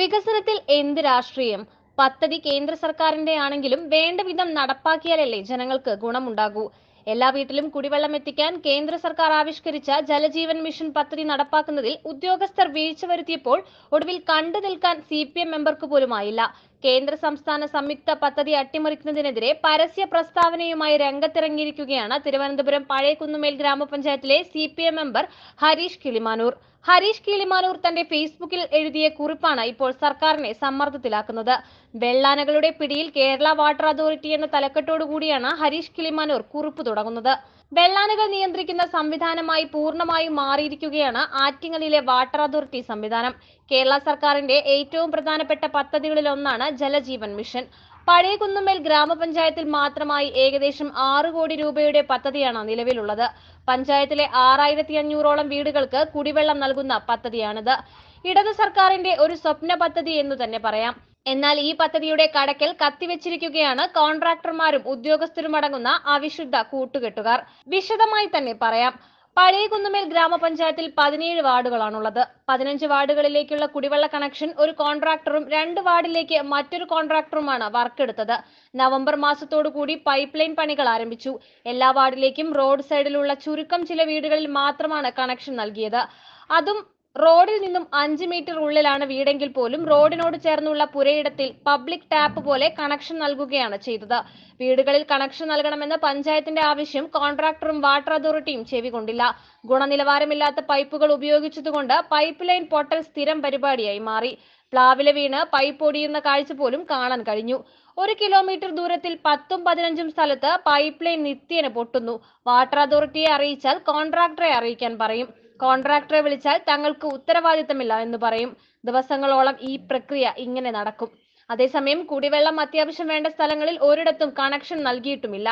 വികസനത്തിൽ എന്ത് രാഷ്ട്രീയം? പദ്ധതി കേന്ദ്ര സർക്കാരിന്റെ ആണെങ്കിലും വേണ്ടവിധം നടപ്പാക്കിയാലല്ലേ ജനങ്ങൾക്ക് ഗുണമുണ്ടാകൂ. എല്ലാ വീട്ടിലും കുടിവെള്ളം എത്തിക്കാൻ കേന്ദ്ര സർക്കാർ ആവിഷ്കരിച്ച ജലജീവൻ മിഷൻ പദ്ധതി നടപ്പാക്കുന്നതിൽ ഉദ്യോഗസ്ഥർ വീഴ്ച വരുത്തിയപ്പോൾ ഒടുവിൽ കണ്ടു നിൽക്കാൻ CPM മെമ്പർക്ക് പോലുമായില്ല. കേന്ദ്ര സംസ്ഥാന സംയുക്ത പദ്ധതി അട്ടിമറിക്കുന്നതിനെതിരെ പരസ്യ പ്രസ്താവനയുമായി രംഗത്തിറങ്ങിയിരിക്കുകയാണ് തിരുവനന്തപുരം പഴയകുന്നുമേൽ ഗ്രാമപഞ്ചായത്തിലെ CPM മെമ്പർ ഹരീഷ് കിളിമാനൂർ. ഹരീഷ് കിളിമാനൂർ തന്റെ ഫേസ്ബുക്കിൽ എഴുതിയ കുറിപ്പാണ് ഇപ്പോൾ സർക്കാരിനെ സമ്മർദ്ദത്തിലാക്കുന്നത്. വെള്ളാനകളുടെ പിടിയിൽ കേരള വാട്ടർ അതോറിറ്റി എന്ന തലക്കെട്ടോടുകൂടിയാണ് ഹരീഷ് കിളിമാനൂർ കുറിപ്പ് തുടങ്ങുന്നത്. വെള്ളാനകൾ നിയന്ത്രിക്കുന്ന സംവിധാനമായി പൂർണ്ണമായും മാറിയിരിക്കുകയാണ് ആറ്റിങ്ങലിലെ വാട്ടർ അതോറിറ്റി സംവിധാനം. കേരള സർക്കാരിന്റെ ഏറ്റവും പ്രധാനപ്പെട്ട പദ്ധതികളിൽ ഒന്നാണ് ജലജീവൻ മിഷൻ. പഴയകുന്നുമേൽ ഗ്രാമപഞ്ചായത്തിൽ മാത്രമായി ഏകദേശം 6 കോടി രൂപയുടെ പദ്ധതിയാണ് നിലവിലുള്ളത്. പഞ്ചായത്തിലെ 6500ഓളം വീടുകൾക്ക് കുടിവെള്ളം നൽകുന്ന പദ്ധതിയാണിത്. ഇടതു സർക്കാരിന്റെ ഒരു സ്വപ്ന പദ്ധതി എന്നു തന്നെ പറയാം. എന്നാൽ ഈ പദ്ധതിയുടെ കടക്കൽ കത്തിവെച്ചിരിക്കുകയാണ് കോൺട്രാക്ടർമാരും ഉദ്യോഗസ്ഥരും അടങ്ങുന്ന അവിശുദ്ധ കൂട്ടുകെട്ടുകാർ. വിശദമായി തന്നെ പറയാം. പഴയകുന്നുമേൽ ഗ്രാമപഞ്ചായത്തിൽ 17 വാർഡുകളാണുള്ളത്. 15 വാർഡുകളിലേക്കുള്ള കുടിവെള്ള കണക്ഷൻ ഒരു കോൺട്രാക്ടറും 2 വാർഡിലേക്ക് മറ്റൊരു കോൺട്രാക്ടറുമാണ് വർക്കെടുത്തത്. നവംബർ മാസത്തോടുകൂടി പൈപ്പ് ലൈൻ പണികൾ ആരംഭിച്ചു. എല്ലാ വാർഡിലേക്കും റോഡ് സൈഡിലുള്ള ചുരുക്കം ചില വീടുകളിൽ മാത്രമാണ് കണക്ഷൻ നൽകിയത്. അതും റോഡിൽ നിന്നും 5 മീറ്റർ ഉള്ളിലാണ് വീടെങ്കിൽ പോലും റോഡിനോട് ചേർന്നുള്ള പുരയിടത്തിൽ പബ്ലിക് ടാപ്പ് പോലെ കണക്ഷൻ നൽകുകയാണ് ചെയ്തത്. വീടുകളിൽ കണക്ഷൻ നൽകണമെന്ന പഞ്ചായത്തിന്റെ ആവശ്യം കോൺട്രാക്ടറും വാട്ടർ അതോറിറ്റിയും ചെവികൊണ്ടില്ല. ഗുണനിലവാരമില്ലാത്ത പൈപ്പുകൾ ഉപയോഗിച്ചതുകൊണ്ട് പൈപ്പ് ലൈൻ പൊട്ടൽ സ്ഥിരം പരിപാടിയായി മാറി. പ്ലാവിലെ വീണ് പൈപ്പ് ഒടിയുന്ന കാഴ്ച പോലും കാണാൻ കഴിഞ്ഞു. 1 കിലോമീറ്റർ ദൂരത്തിൽ 10ഉം 15ഉം സ്ഥലത്ത് പൈപ്പ് ലൈൻ നിത്യേന പൊട്ടുന്നു. വാട്ടർ അതോറിറ്റിയെ അറിയിച്ചാൽ കോൺട്രാക്ടറെ അറിയിക്കാൻ പറയും. കോൺട്രാക്ടറെ വിളിച്ചാൽ തങ്ങൾക്ക് ഉത്തരവാദിത്തമില്ല എന്ന് പറയും. ദിവസങ്ങളോളം ഈ പ്രക്രിയ ഇങ്ങനെ നടക്കും. അതേസമയം കുടിവെള്ളം അത്യാവശ്യം വേണ്ട സ്ഥലങ്ങളിൽ ഒരിടത്തും കണക്ഷൻ നൽകിയിട്ടുമില്ല.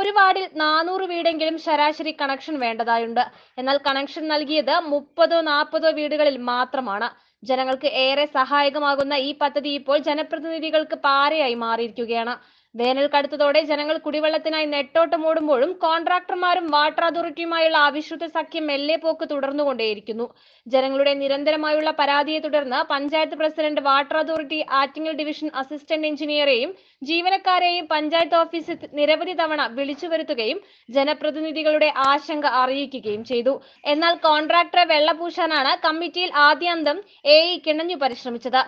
ഒരു വാർഡിൽ 400 വീടെങ്കിലും ശരാശരി കണക്ഷൻ വേണ്ടതായുണ്ട്. എന്നാൽ കണക്ഷൻ നൽകിയത് 30-40 വീടുകളിൽ മാത്രമാണ്. ജനങ്ങൾക്ക് ഏറെ സഹായകമാകുന്ന ഈ പദ്ധതി ഇപ്പോൾ ജനപ്രതിനിധികൾക്ക് പാരയായി മാറിയിരിക്കുകയാണ്. വേനൽ കടുത്തതോടെ ജനങ്ങൾ കുടിവെള്ളത്തിനായി നെട്ടോട്ടമോടുമ്പോഴും കോൺട്രാക്ടർമാരും വാട്ടർ അതോറിറ്റിയുമായുള്ള അവിശുദ്ധ സഖ്യം മെല്ലെ പോക്ക് തുടർന്നുകൊണ്ടേയിരിക്കുന്നു. ജനങ്ങളുടെ നിരന്തരമായുള്ള പരാതിയെ തുടർന്ന് panchayat president water authority Attingal division assistant എഞ്ചിനീയറെയും ജീവനക്കാരെയും പഞ്ചായത്ത് ഓഫീസിൽ നിരവധി തവണ വിളിച്ചു വരുത്തുകയും ജനപ്രതിനിധികളുടെ ആശങ്ക അറിയിക്കുകയും ചെയ്തു. എന്നാൽ കോൺട്രാക്ടറെ വെള്ളപൂശാനാണ് കമ്മിറ്റിയിൽ ആദ്യാന്തം AI കിണഞ്ഞു പരിശ്രമിച്ചത്.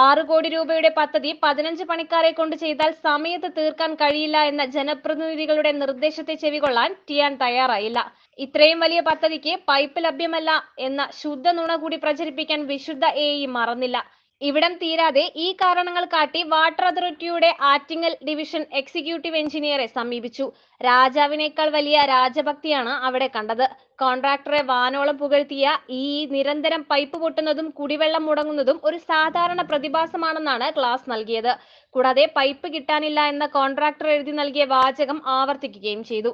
6 കോടി രൂപയുടെ പദ്ധതി 15 പണിക്കാരെ കൊണ്ട് ചെയ്താൽ സമയത്ത് തീർക്കാൻ കഴിയില്ല എന്ന ജനപ്രതിനിധികളുടെ നിർദ്ദേശത്തെ ചെവികൊള്ളാൻ ടിയാൻ തയ്യാറായില്ല. ഇത്രയും വലിയ പദ്ധതിക്ക് പൈപ്പ് ലഭ്യമല്ല എന്ന ശുദ്ധ നുണ കൂടി പ്രചരിപ്പിക്കാൻ വിശുദ്ധ AI മറന്നില്ല. ഇവിടം തീരാതെ ഈ കാരണങ്ങൾ കാട്ടി വാട്ടർ അതോറിറ്റിയുടെ ആറ്റിങ്ങൽ ഡിവിഷൻ എക്സിക്യൂട്ടീവ് എഞ്ചിനീയറെ സമീപിച്ചു. രാജാവിനേക്കാൾ വലിയ രാജഭക്തിയാണ് അവിടെ കണ്ടത്. കോൺട്രാക്ടറെ വാനോളം പുകഴ്ത്തിയ ഈ നിരന്തരം പൈപ്പ് പൊട്ടുന്നതും കുടിവെള്ളം മുടങ്ങുന്നതും ഒരു സാധാരണ പ്രതിഭാസമാണെന്നാണ് ക്ലാസ് നൽകിയത്. കൂടാതെ പൈപ്പ് കിട്ടാനില്ല എന്ന കോൺട്രാക്ടർ എഴുതി നൽകിയ വാചകം ആവർത്തിക്കുകയും ചെയ്തു.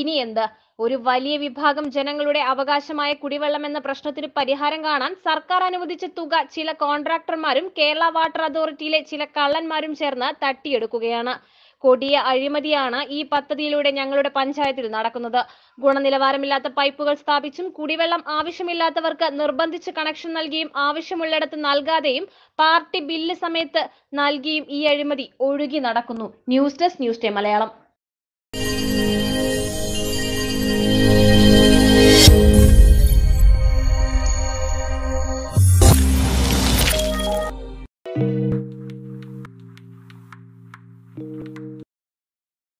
ഇനി എന്ത്? ഒരു വലിയ വിഭാഗം ജനങ്ങളുടെ അവകാശമായ കുടിവെള്ളം എന്ന പ്രശ്നത്തിന് പരിഹാരം കാണാൻ സർക്കാർ അനുവദിച്ച തുക ചില കോൺട്രാക്ടർമാരും കേരള വാട്ടർ അതോറിറ്റിയിലെ ചില കള്ളന്മാരും ചേർന്ന് തട്ടിയെടുക്കുകയാണ്. കൊടിയ അഴിമതിയാണ് ഈ പദ്ധതിയിലൂടെ ഞങ്ങളുടെ പഞ്ചായത്തിൽ നടക്കുന്നത്. ഗുണനിലവാരമില്ലാത്ത പൈപ്പുകൾ സ്ഥാപിച്ചും കുടിവെള്ളം ആവശ്യമില്ലാത്തവർക്ക് നിർബന്ധിച്ച് കണക്ഷൻ നൽകിയും ആവശ്യമുള്ളിടത്ത് നൽകാതെയും പാർട്ടി ബില്ല് സമയത്ത് നൽകിയും ഈ അഴിമതി ഒഴുകി നടക്കുന്നു. News desk news time Malayalam.